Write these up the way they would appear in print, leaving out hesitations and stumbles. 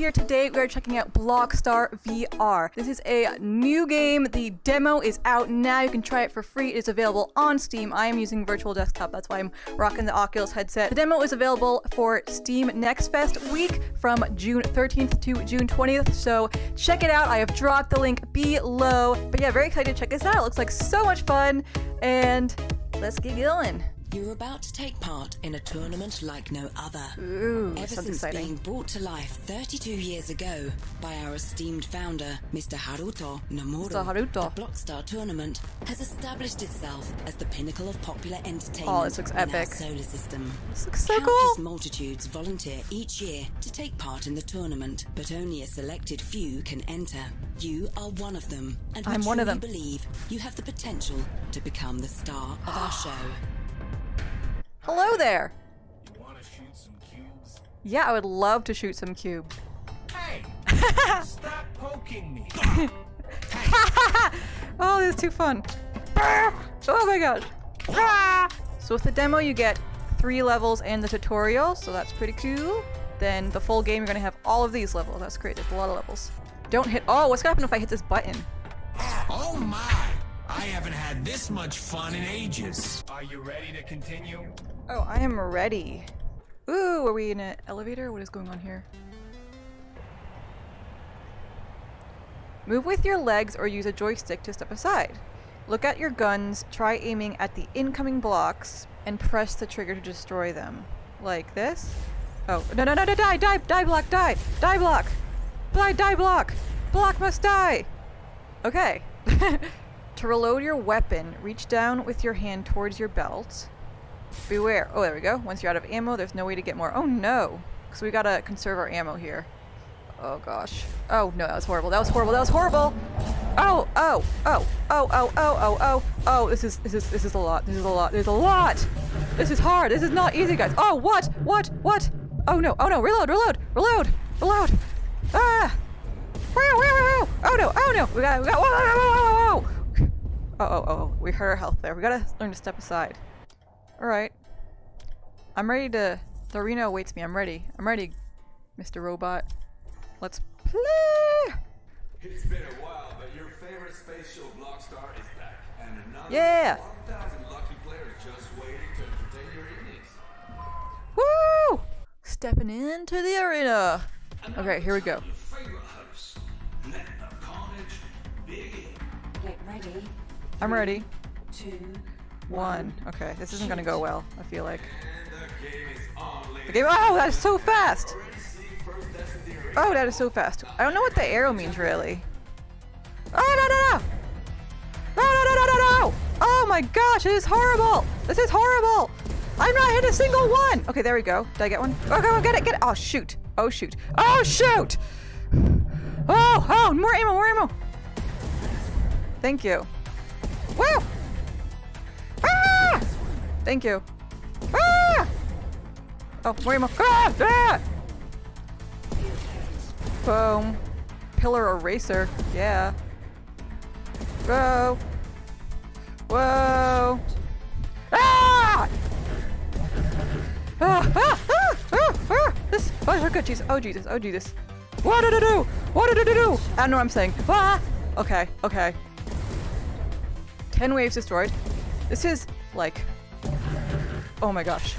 here today. We are checking out Blockstar VR. This is a new game. The demo is out now. You can try it for free. It is available on Steam. I am using Virtual Desktop. That's why I'm rocking the Oculus headset. The demo is available for Steam Next Fest week from June 13th to June 20th. So check it out. I have dropped the link below. But yeah, very excited to check this out. It looks like so much fun. And let's get going. You're about to take part in a tournament like no other. Ooh, ever since exciting. Being brought to life 32 years ago by our esteemed founder, Mr. Haruto Nomura, the Blockstar tournament has established itself as the pinnacle of popular entertainment in our solar system. This looks so cool. Multitudes volunteer each year to take part in the tournament, but only a selected few can enter. You are one of them, and we truly believe you have the potential to become the star of our show. Hello there. You want to shoot some cubes? Yeah, I would love to shoot some cubes. Hey! Stop poking me. Oh, this is too fun. Oh my god. So with the demo you get 3 levels and the tutorial, so that's pretty cool. Then the full game you're going to have all of these levels. That's great. There's a lot of levels. Don't hit. Oh, what's going to happen if I hit this button? Oh my. I haven't had this much fun in ages. Are you ready to continue? Oh, I am ready. Ooh, are we in an elevator? What is going on here? Move with your legs or use a joystick to step aside. Look at your guns, try aiming at the incoming blocks, and press the trigger to destroy them. Like this? Oh, no, no, no, no, die, die, die, block, die, die, block, die, die, block, block must die. Okay. To reload your weapon, reach down with your hand towards your belt. Beware. Oh, there we go. Once you're out of ammo, there's no way to get more. Oh, no. Because we got to conserve our ammo here. Oh, gosh. Oh, no. That was horrible. That was horrible. That was horrible. Oh, oh, oh, oh, oh, oh, oh, oh, oh. This is a lot. This is a lot. There's a lot. This is hard. This is not easy, guys. Oh, what? What? What? Oh, no. Oh, no. Reload. Reload. Reload. Reload. Ah. Oh, no. Oh, no. We got. Whoa, whoa, whoa, whoa. Oh, we hurt our health there. We gotta learn to step aside. Alright. I'm ready to... The arena awaits me. I'm ready. I'm ready, Mr. Robot. Let's play! It's been a while, but your favorite space show Blockstar is back. And another 1,000 lucky players just waiting to entertain your evenings. Woo! Stepping into the arena. Okay, here we go. Get ready. I'm ready. 3, 2, 1. Okay, this isn't gonna go well, I feel like. The game. Oh, that's so fast! Oh, that is so fast. I don't know what the arrow means, really. Oh, no, no, no! No, no, no, no, no, no! Oh my gosh, it is horrible! This is horrible! I'm not hit a single one! Okay, there we go. Did I get one? Okay, oh, get it, get it! Oh, shoot! Oh, shoot! Oh, shoot! Oh, oh, more ammo, more ammo! Thank you. Woo! Ah! Thank you. Ah! Oh, more ammo. Ah! Ah! Boom. Pillar eraser. Yeah. Whoa. Whoa. Ah! Ah! Ah! Ah! Ah! Ah! This. Oh, good. Jesus. Oh, Jesus. Oh, Jesus. What did I do? What did I do? I don't know what I'm saying. Ah! Okay. Okay. 10 waves destroyed. This is like, oh my gosh.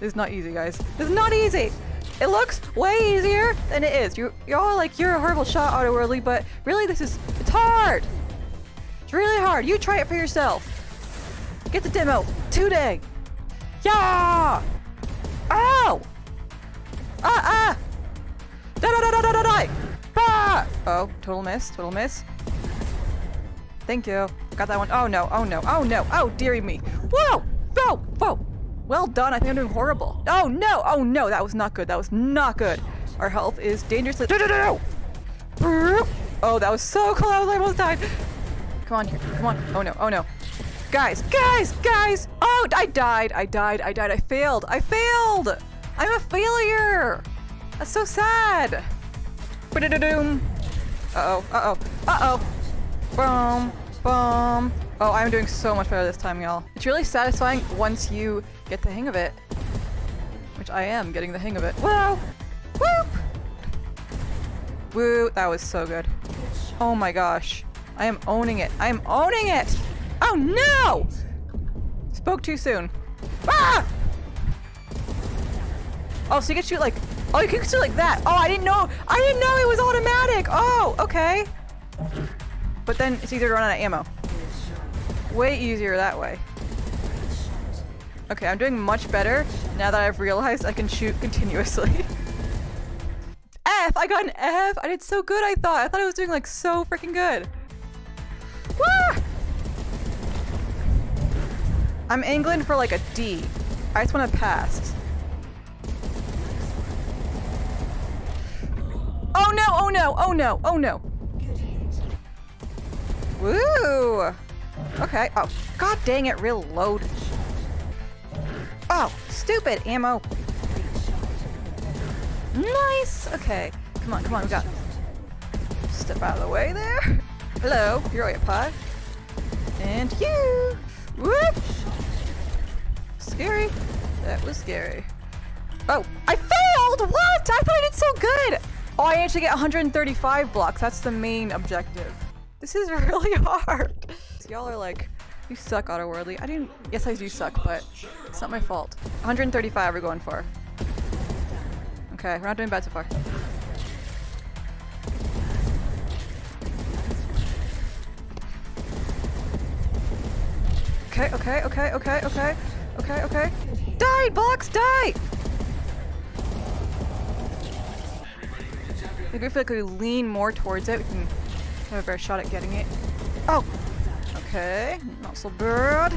This is not easy, guys. This is not easy. It looks way easier than it is. You're all like, you're a horrible shot, OtterWorldly, but really this is, it's hard. It's really hard. You try it for yourself. Get the demo today. Yeah. Ow. Ah. Da da da da da da. Ah. Oh, total miss. Total miss. Thank you. Got that one. Oh no, oh no, oh no, oh dearie me. Whoa! Whoa! Whoa! Well done, I think I'm doing horrible. Oh no, that was not good, that was not good. Our health is dangerously- Oh, that was so close, I almost died. Come on here, come on. Oh no, oh no. Guys, guys, guys! Oh, I died, I died, I died, I failed, I failed! I'm a failure! That's so sad. Uh-oh, uh-oh, uh-oh. Boom, boom. Oh, I'm doing so much better this time, y'all. It's really satisfying once you get the hang of it, which I am getting the hang of it. Whoa, woo, Woo, that was so good. Oh my gosh. I am owning it. I am owning it! Oh no! Spoke too soon. Ah! Oh, so you can shoot like... Oh, you can shoot like that. Oh, I didn't know. I didn't know it was automatic. Oh, okay. But then it's easier to run out of ammo. Way easier that way. Okay, I'm doing much better now that I've realized I can shoot continuously. F! I got an F! I did so good, I thought. I thought I was doing like so freaking good. Woo! I'm angling for like a D. I just want to pass. Oh no! Oh no! Oh no! Oh no! Woo! Okay. Oh, god dang it! Reload. Oh, stupid ammo. Nice. Okay. Come on, come on. We got. Step out of the way there. Hello. You're all your pod. And you. Whoop. Scary. That was scary. Oh, I failed. What? I thought I did so good. Oh, I actually get 135 blocks. That's the main objective. This is really hard. Y'all are like, you suck, OtterWorldly. I didn't. Yes, I do suck, but it's not my fault. 135 we're going for. Okay, we're not doing bad so far. Okay, okay, okay, okay, okay, okay, okay. Die, blocks, die! I feel like if we lean more towards it, we can have a better shot at getting it. Oh! Okay, not so bad.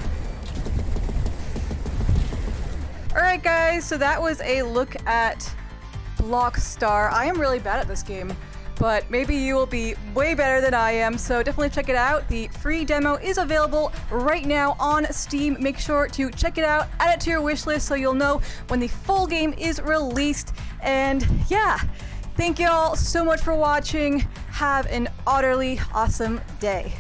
Alright guys, so that was a look at Blockstar. I am really bad at this game, but maybe you will be way better than I am, so definitely check it out. The free demo is available right now on Steam. Make sure to check it out, add it to your wish list so you'll know when the full game is released, and yeah. Thank you all so much for watching. Have an utterly awesome day.